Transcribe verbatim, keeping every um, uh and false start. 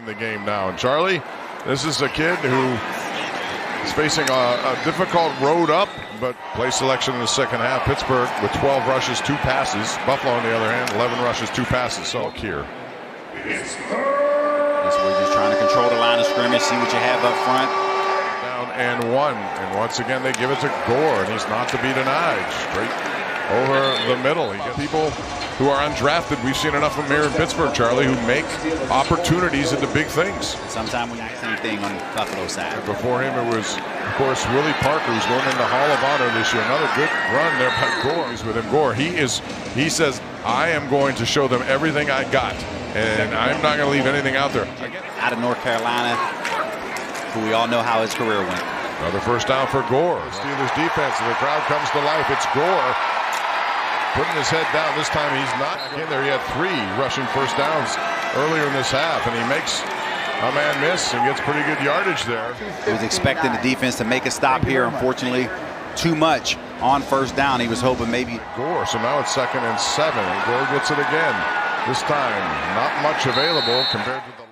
in the game now. And Charlie, this is a kid who is facing a, a difficult road up, but play selection in the second half. Pittsburgh with twelve rushes, two passes. Buffalo, on the other hand, eleven rushes, two passes. So here. Yes. That's where you're trying to control the line of scrimmage, see what you have up front. Down and one. And once again, they give it to Gore, and he's not to be denied. Straight over the middle. You get people who are undrafted. We've seen enough of them here in Pittsburgh, Charlie, who make opportunities into big things. Sometimes we got the same thing on Buffalo's side. And before him, it was, of course, Willie Parker, who's going in the Hall of Honor this year. Another good run there by Gore. He's with him. Gore, he is, he says, I am going to show them everything I got, and I'm not going to leave anything out there. Out of North Carolina, who we all know how his career went. Another first down for Gore. Steelers defense, and the crowd comes to life. It's Gore. Putting his head down this time. He's not in there. He had three rushing first downs earlier in this half, and he makes a man miss and gets pretty good yardage there. He was expecting the defense to make a stop here. Unfortunately, too much on first down. He was hoping maybe Gore. So now it's second and seven. Gore gets it again. This time, not much available compared to the